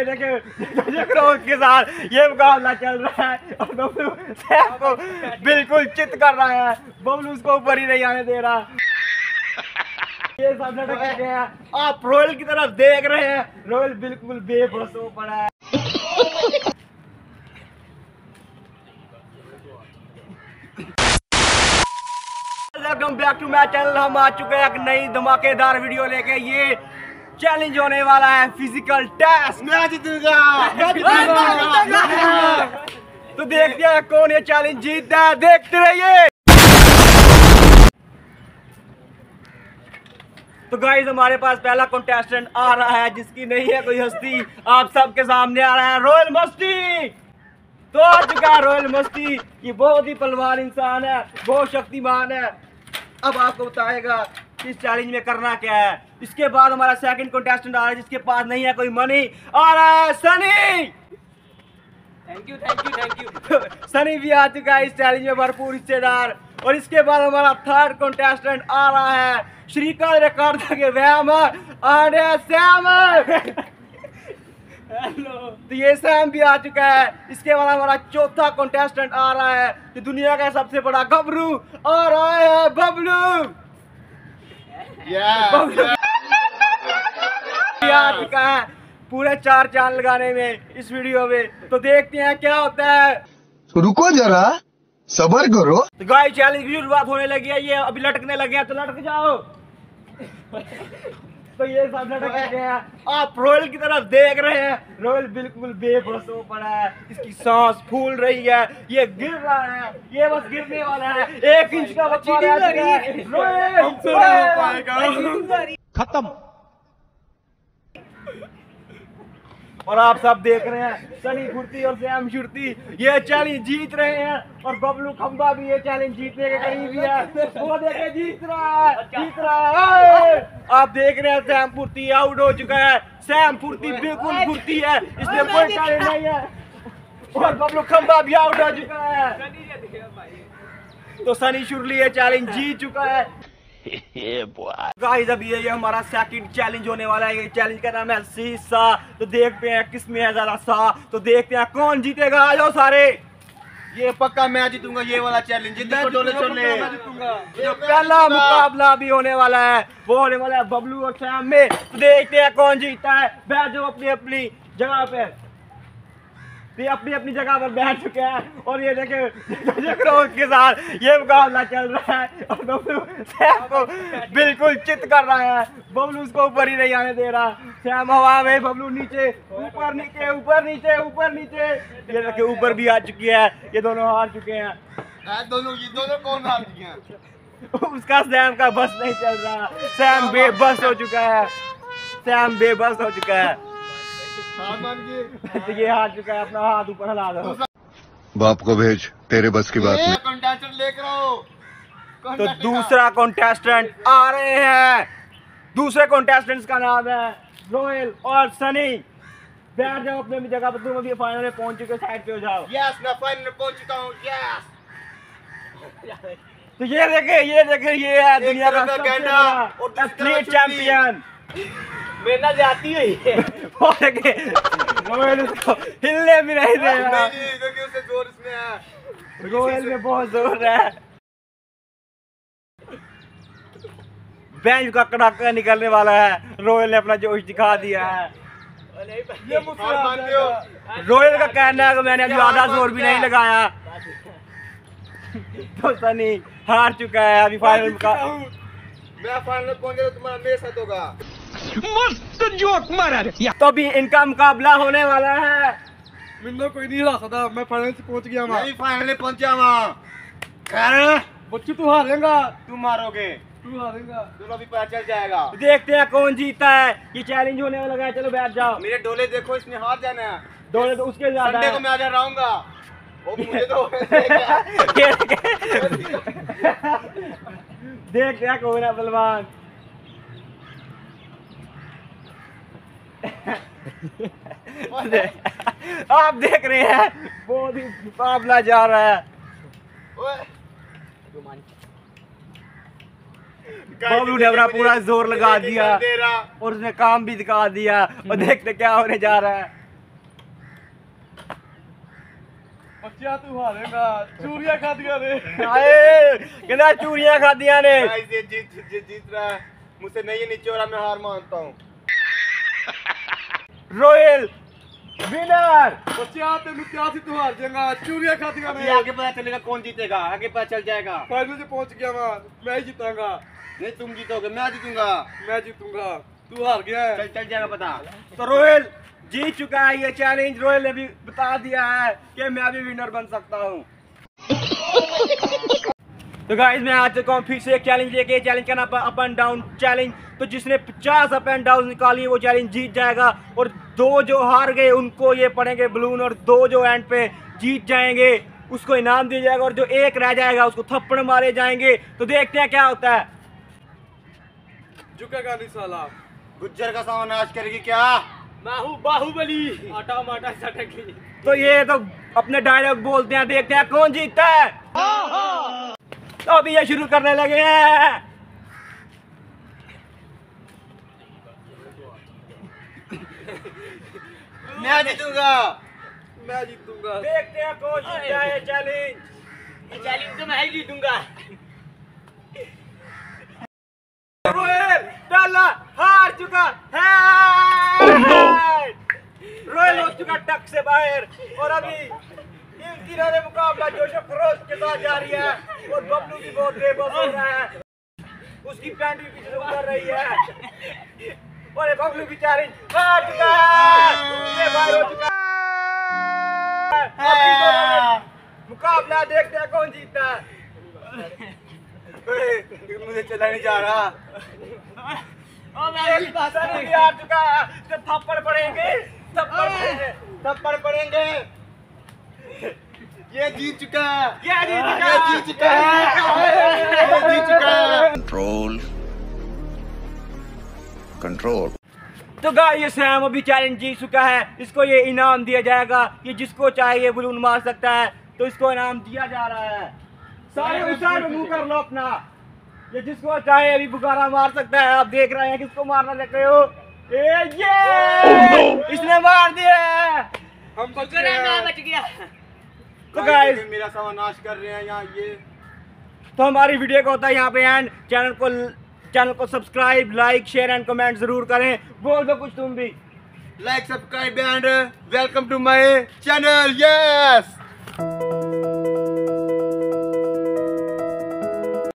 उसके साथ ये मुकाबला चल रहा है और बबलू सैफ को बिल्कुल चित कर रहा है, बबलू उसको ऊपर ही नहीं आने दे रहा। ये सब लटके गया, आप रोयल की तरफ देख रहे हैं, रोयल बिल्कुल बेबस हो पड़ा है। Welcome back to my channel. हम आ चुके हैं एक नई धमाकेदार वीडियो लेके। ये चैलेंज होने वाला है फिजिकल टेस्ट। मैं जीतूंगा, तो देखते हैं कौन ये चैलेंज जीतता है, देखते रहिए। तो गाइस, हमारे पास पहला कंटेस्टेंट आ रहा है जिसकी नहीं है कोई हस्ती, आप सबके सामने आ रहा है रोयल मस्ती। तो आ चुका है रोयल मस्ती। ये बहुत ही बलवान इंसान है, बहुत शक्तिमान है। अब आपको बताएगा इस चैलेंज में करना क्या है। इसके बाद हमारा सेकंड कंटेस्टेंट आ रहा है जिसके पास नहीं है कोई मनी, आ रहा है सनी। Thank you. सनी भी आ चुका है इस चैलेंज में भरपूर हिस्सेदार। और इसके बाद हमारा थर्ड कंटेस्टेंट आ रहा है श्रीकांत रिकॉर्ड के वैम आर्या श्याम। हेलो, तो ये सैम भी आ चुका है। इसके बाद हमारा चौथा कंटेस्टेंट आ रहा है जो दुनिया का सबसे बड़ा गबरू, और आया है बबलू। पूरे चार चांद लगाने में इस वीडियो में, तो देखते हैं क्या होता है। रुको जरा, सबर करो। तो गाइस, चैलेंज की शुरुआत होने लगी है। ये अभी लटकने लगे हैं, तो लटक जाओ। तो ये सब लटक गए हैं, आप रोयल की तरफ देख रहे हैं, रोयल बिल्कुल बेबस हो पड़ा है। इसकी सांस फूल रही है, ये गिर रहा है, ये बस गिरने वाला है। 1 इंच का बच्चा रोयल खत्म। और आप सब देख रहे हैं सनी फुर्ती और सैम शुर्ती ये चैलेंज जीत रहे हैं, और बबलू खंबा भी ये चैलेंज जीतने के करीब है। वो देखे जीत रहा है। आप देख रहे हैं सैम फुर्ती आउट हो चुका है। सैम फुर्ती बिल्कुल फुर्ती है, इसलिए कोई चैलेंज नहीं है। और बबलू खंबा भी आउट हो चुका है, तो सनी शुर्ली ये चैलेंज जीत चुका है। गाइस, अब ये हमारा सेकंड चैलेंज होने वाला है। ये चैलेंज का नाम है सीसा। तो देखते हैं किस में है ज्यादा सा, तो देखते हैं कौन जीतेगा। आ जाओ सारे। ये पक्का मैं जीतूंगा ये वाला चैलेंज। जो पहला मुकाबला अभी होने वाला है वो होने वाला है बबलू और सैम में। तो देखते हैं कौन जीतता है। बैठ जाओ अपनी अपनी जगह पे। ये अपनी अपनी जगह पर बैठ चुके हैं, और ये देखे उसके साथ ये मुकाबला चल रहा है और बबलू सैम को बिल्कुल चित कर रहा है। बबलू उसको ऊपर ही नहीं आने दे रहा। सैम हवा में, बबलू नीचे, ऊपर नीचे। ये देखे ऊपर भी आ चुकी है। ये दोनों हार चुके हैं। दोनों कौन हार चुके हैं? उसका सैम का बस नहीं चल रहा। सैम बेबस हो चुका है, तो ये हार चुका है। अपना हाथ ऊपर हिला दो। बाप को भेज, तेरे बस की बात नहीं। कंटेस्टेंट लेकर आओ। तो दूसरा कंटेस्टेंट आ रहे हैं। दूसरे कंटेस्टेंट्स का नाम है रोयल और सनी। बैठ जाओ अपने जगह पर। तुम अभी फाइनल में पहुंच चुके, साइड पे हो जाओ। यस, मैं फाइनल में पहुंच चुका हूं। यस। तो ये देखे ये है दुनिया का गैंडा और एथलीट चैंपियन। मेरा जाती हुई हिलने भी नहीं दे रहा। उसे जोर इसमें है, रोयल में बहुत जोर है। बेंच का कड़ाका निकलने वाला है। रोयल ने अपना जोश दिखा दिया है। रोयल का कहना है कि मैंने अभी आधा जोर भी नहीं लगाया। तो सनी हार चुका है। अभी फाइनल का मैं फाइनल पहुंचे, तुम्हारा मेरे साथ होगा। मस्त जोक मारा। तो अभी इनका मुकाबला होने वाला है। मिन्नो कोई नहीं हिला सकता। मैं फाइनल से पहुंच गया। मैं फाइनल में पहुंचा वहां। बच्चू तू हारेगा, तू मारोगे, तू हारेगा। दोनों भी पता चल जाएगा। देखते हैं कौन जीता है। ये चैलेंज होने वाला है। चलो बैठ जाओ। मेरे डोले देखो, इसमें हार जाना है। डोले तो उसके ज्यादा है। संडे को मैं आ जा रहा हूँ। देख रहा कोना बलवान। आप देख रहे हैं बहुत ही मुकाबला जा रहा है। बबलू ने अपना पूरा जोर लगा दिया और उसने काम भी दिखा दिया। और देखते क्या होने जा रहा है। ਬੱਚਿਆ ਤੂੰ ਹਾਰੇਗਾ, ਚੂਰੀਆਂ ਖਾਦੀਆਂ ਨੇ। ਹਾਏ ਕਹਿੰਦਾ ਚੂਰੀਆਂ ਖਾਦੀਆਂ ਨੇ। जीत रहा है मुझसे नहीं निचोरा, मैं हार मानता हूँ। Royal winner. बच्चा तेन क्या से तू हार जाएगा, चूरिया खादिया में। आगे पता चलेगा कौन जीतेगा, आगे पता चल जाएगा। फाइनल से पहुंच गया वहाँ, मैं ही जीतांगा। नहीं तुम जीतोगे, मैं जीतूंगा। मैं जीतूंगा, तू हार गया है। चल चल जाएगा पता। तो रोयल जीत चुका है ये चैलेंज। रोयल ने भी बता दिया है कि मैं भी विनर बन सकता हूँ। तो गाइज मैं आ चुका हूँ फिर से एक चैलेंज लेके। चैलेंज का नाम अप एंड डाउन चैलेंज। तो जिसने 50 अप एंड डाउन निकाली वो चैलेंज जीत जाएगा, और 2 जो हार गए उनको ये पड़ेंगे बलून, और 2 जो एंड पे जीत जाएंगे उसको इनाम दिया जाएगा, और जो 1 रह जाएगा उसको थप्पड़ मारे जाएंगे। तो देखते हैं क्या होता है। झुकेगा नहीं साला, गुज्जर का सामनाश करेगी क्या बाहुबली। आटा माटा सटकी। तो ये तो अपने डायलॉग बोलते हैं, देखते हैं कौन जीतता है। तो अभी ये शुरू करने लगे हैं। मैं जीतूंगा, मैं जीतूंगा। देखते हैं कौन जीतता है चैलेंज। चैलेंज तो मैं ही जीतूंगा। रोयल डाला हार चुका है। रोयल हो चुका टक से बाहर, और अभी इन्होंने मुकाबला जोश फरोश के साथ जारी है, और बबलू की बहुत बेबस हो रहा है, उसकी पैंट भी पीछे उतर रही है, और बबलू बेचारे हार चुका है, बाहर हो चुका है। मुकाबला देखते हैं कौन जीतता है। मुझे चला नहीं जा रहा। हार चुका है, थप्पड़ पड़ेंगे, थप्पड़ पड़ेंगे। ये जीत चुका है, ये जीत चुका है, ये जीत चुका है। Control control. तो गाइस सैम अभी चैलेंज जीत चुका है, इसको ये इनाम दिया जाएगा। ये जिसको चाहिए बलून मार सकता है, तो इसको इनाम दिया जा रहा है। सारे उसार में मुंह कर लो अपना। ये जिसको चाहे अभी बुखारा मार सकता है। आप देख रहे हैं किसको मारना लग रहे हो। ये इसने मार दिया, हम बच गया। तो गाइस मेरा सर्वनाश कर रहे हैं यहाँ ये। तो हमारी वीडियो को होता है यहाँ पे एंड। चैनल को subscribe, like, share and comment जरूर करें। बोल दो कुछ तुम भी। Like, subscribe and welcome to my channel. Yes.